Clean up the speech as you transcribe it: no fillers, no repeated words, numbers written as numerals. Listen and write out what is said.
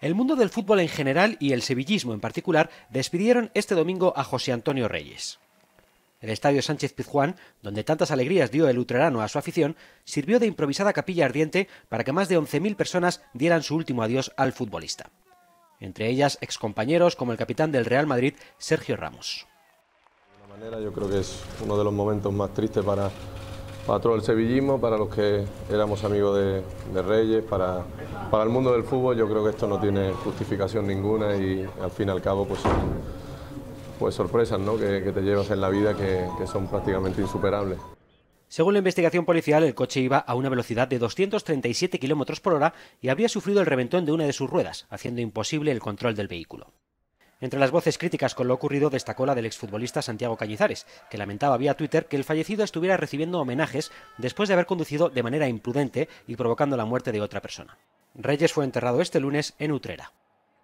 El mundo del fútbol en general y el sevillismo en particular despidieron este domingo a José Antonio Reyes. El estadio Sánchez Pizjuán, donde tantas alegrías dio el utrerano a su afición, sirvió de improvisada capilla ardiente para que más de 11.000 personas dieran su último adiós al futbolista. Entre ellas excompañeros como el capitán del Real Madrid, Sergio Ramos. De una manera, yo creo que es uno de los momentos más tristes para todo el sevillismo, para los que éramos amigos de Reyes, para el mundo del fútbol. Yo creo que esto no tiene justificación ninguna y al fin y al cabo pues sorpresas, ¿no?, que te llevas en la vida que son prácticamente insuperables. Según la investigación policial, el coche iba a una velocidad de 237 km/h y habría sufrido el reventón de una de sus ruedas, haciendo imposible el control del vehículo. Entre las voces críticas con lo ocurrido destacó la del exfutbolista Santiago Cañizares, que lamentaba vía Twitter que el fallecido estuviera recibiendo homenajes después de haber conducido de manera imprudente y provocando la muerte de otra persona. Reyes fue enterrado este lunes en Utrera.